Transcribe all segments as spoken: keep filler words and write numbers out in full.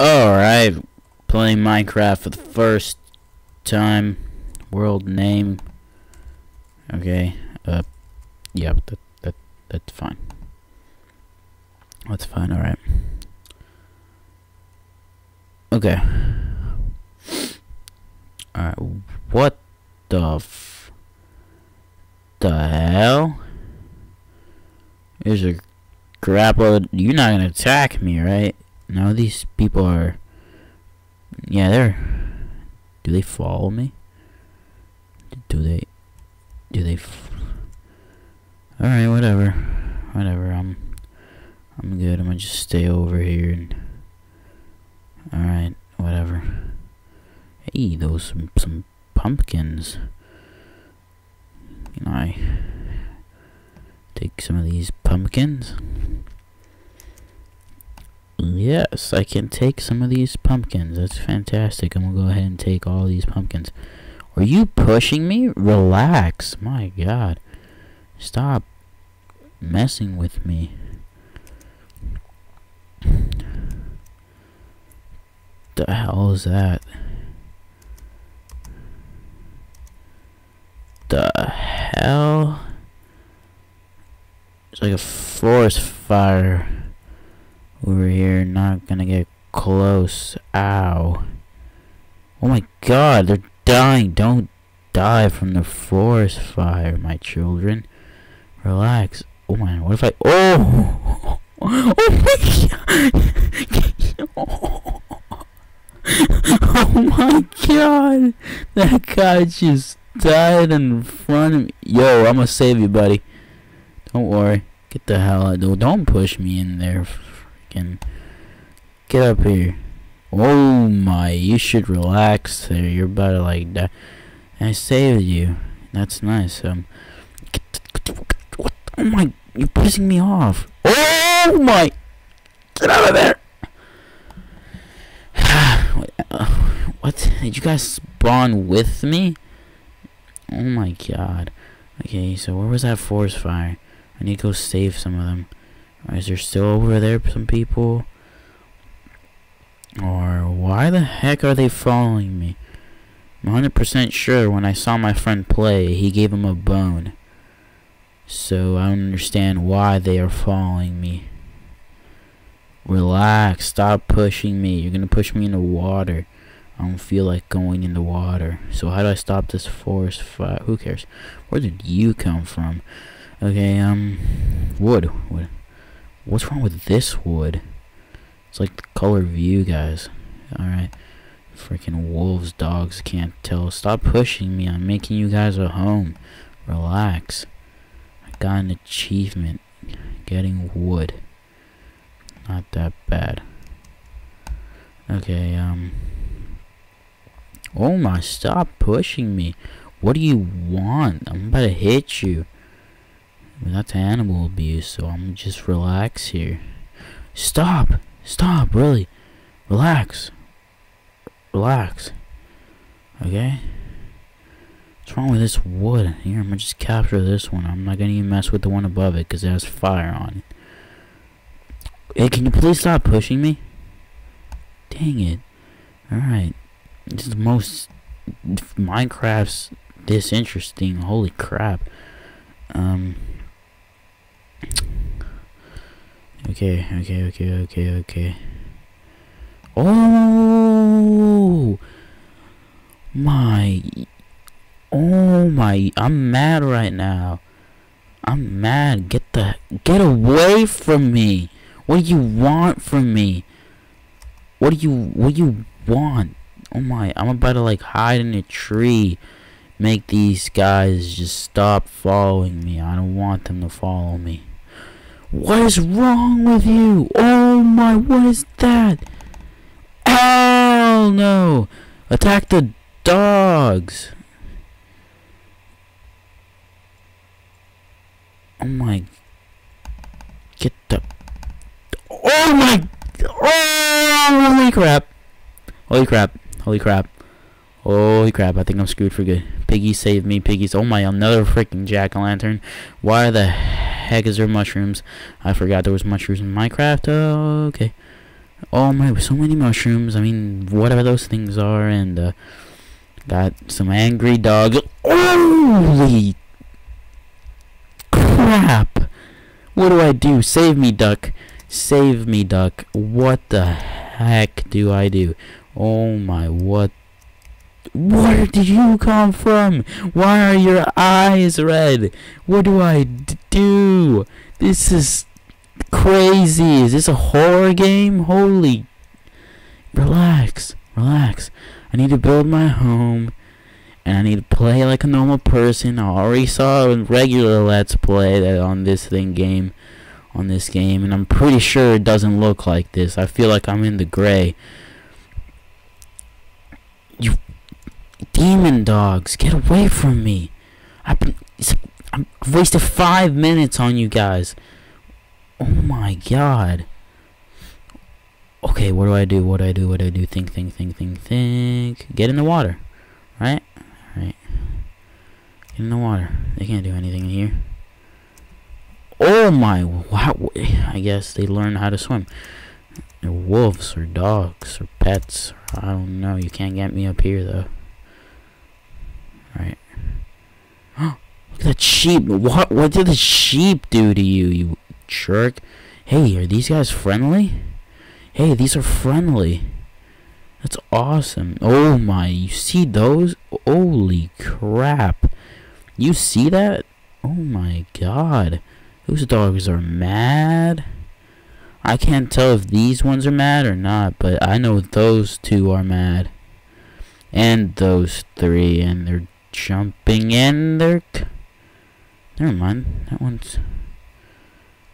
Alright, playing Minecraft for the first time. World name. Okay, uh, yeah, that, that, that's fine. That's fine, alright. Okay. Alright, what the f... The hell? There's a grapple. You're not gonna attack me, right? No, these people are... Yeah, they're... Do they follow me? Do they... Do they... F Alright, whatever. Whatever, I'm... I'm good, I'm gonna just stay over here and... Alright, whatever. Hey, those some, some pumpkins. Can I... take some of these pumpkins? Yes, I can take some of these pumpkins. That's fantastic. I'm gonna go ahead and take all these pumpkins. Are you pushing me? Relax. My God. Stop messing with me. The hell is that? The hell? It's like a forest fire. Over here, not gonna get close. Ow. Oh my God, they're dying. Don't die from the forest fire, my children. Relax. Oh my, what if I... Oh! Oh my God! Oh my God! That guy just died in front of me. Yo, I'm gonna save you, buddy. Don't worry. Get the hell out. Don't push me in there. Can get up here. Oh my, you should relax there. You're about to like die. I saved you. That's nice. Um, what? Oh my, you're pissing me off. Oh my, get out of there. What? Did you guys spawn with me? Oh my God. Okay, so where was that forest fire? I need to go save some of them. Is there still over there some people? Or why the heck are they following me? I'm one hundred percent sure when I saw my friend play, he gave him a bone. So I don't understand why they are following me. Relax, stop pushing me. You're gonna push me in the water. I don't feel like going in the water. So how do I stop this forest fire? Who cares? Where did you come from? Okay, um, wood, wood. What's wrong with this wood? It's like the color view, guys. Alright. Freaking wolves, dogs can't tell. Stop pushing me. I'm making you guys a home. Relax. I got an achievement. Getting wood. Not that bad. Okay, um. Oh my, stop pushing me. What do you want? I'm about to hit you. Well, that's animal abuse, so I'm just relax here. Stop! Stop, really. Relax. Relax. Okay? What's wrong with this wood? Here, I'm gonna just capture this one. I'm not gonna even mess with the one above it, because it has fire on it. Hey, can you please stop pushing me? Dang it. Alright. This is the most... Minecraft's disinteresting. Holy crap. Um... Okay, okay, okay, okay, okay. Oh my, oh my, I'm mad right now. I'm mad. Get the get away from me. What do you want from me? What do you what do you want? Oh my, I'm about to like hide in a tree. Make these guys just stop following me. I don't want them to follow me. What is wrong with you? Oh my, what is that? Hell no! Attack the dogs! Oh my... Get the... Oh my... Oh, holy crap! Holy crap. Holy crap. Holy crap, I think I'm screwed for good. Piggy, save me, piggies. Oh my, another freaking jack-o'-lantern. Why the heck is there mushrooms? I forgot there was mushrooms in Minecraft. Oh, okay. Oh my, so many mushrooms, I mean, whatever those things are, and, uh, got some angry dogs. Holy crap! What do I do? Save me, duck. Save me, duck. What the heck do I do? Oh my, what? Where did you come from? Why are your eyes red? What do I do? This is crazy. Is this a horror game? Holy. Relax. Relax. I need to build my home. And I need to play like a normal person. I already saw a regular Let's Play that on this thing game. On this game. And I'm pretty sure it doesn't look like this. I feel like I'm in the gray. You demon dogs, get away from me. I've been, I've wasted five minutes on you guys. Oh my god. Okay, what do I do? What do I do? What do I do? Think, think, think, think, think. Get in the water. Right? Right. Get in the water. They can't do anything in here. Oh my, wow. I guess they learned how to swim. They're wolves or dogs or pets. I don't know. You can't get me up here though. Alright. Look at that sheep. What what did the sheep do to you, you jerk? Hey, are these guys friendly? Hey, these are friendly. That's awesome. Oh my, you see those? Holy crap. You see that? Oh my god. Those dogs are mad. I can't tell if these ones are mad or not, but I know those two are mad. And those three, and they're jumping in. They're never mind. That one's.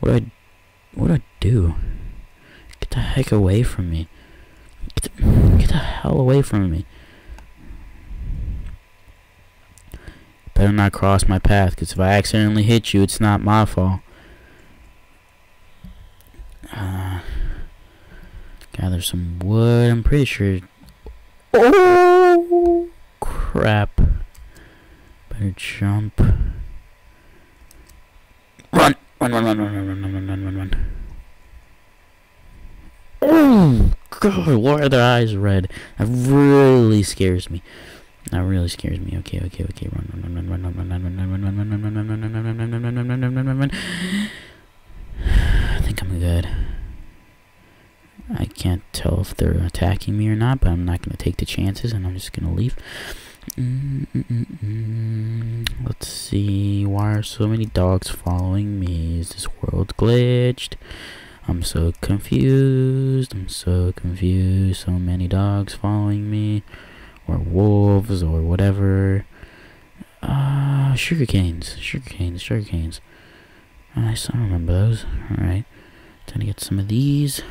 What do I? What do I do? Get the heck away from me! Get the, get the hell away from me! Better not cross my path, because if I accidentally hit you, it's not my fault. Uh, gather some wood. I'm pretty sure. Oh! Crap. Better jump. Run! Run, run, run, run, run, run, run, run, run, run. Oh, God, why are their eyes red? That really scares me. That really scares me. Okay, okay, okay. Run, run, run, run, run, run, run, run, run, run, run, run, run, run, run, run, run, run, run, run, run. I think I'm good. I can't tell if they're attacking me or not, but I'm not going to take the chances, and I'm just going to leave. Mm -mm -mm -mm. Let's see, why are so many dogs following me? Is this world glitched? I'm so confused, I'm so confused. So many dogs following me, or wolves, or whatever. Uh, sugar canes, sugar canes, sugar canes. I still remember those. Alright, time to get some of these.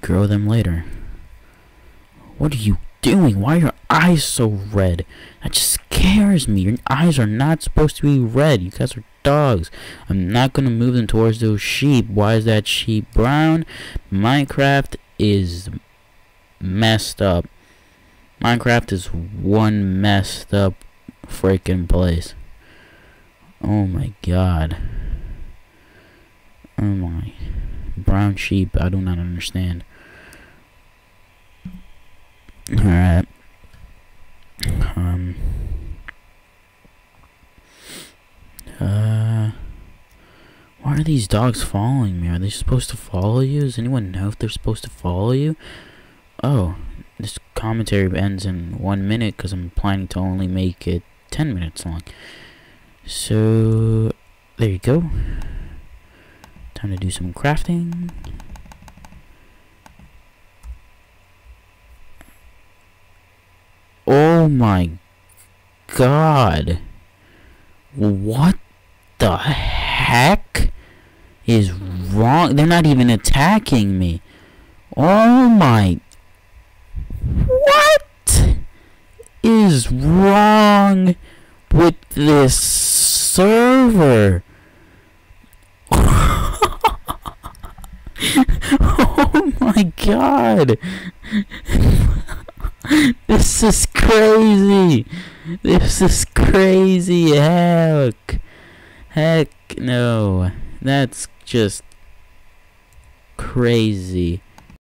Grow them later. What are you doing? Why are your eyes so red? That just scares me. Your eyes are not supposed to be red. You guys are dogs. I'm not going to move them towards those sheep. Why is that sheep brown? Minecraft is messed up. Minecraft is one messed up freaking place. Oh my god. Oh my. Brown sheep, I do not understand. Alright. Um. Uh. Why are these dogs following me? Are they supposed to follow you? Does anyone know if they're supposed to follow you? Oh, this commentary ends in one minute because I'm planning to only make it ten minutes long. So, there you go. Time to do some crafting. Oh my god. What the heck is wrong? They're not even attacking me. Oh my. What is wrong with this server? Oh my god. This is crazy. This is crazy. Heck. Heck no. That's just crazy.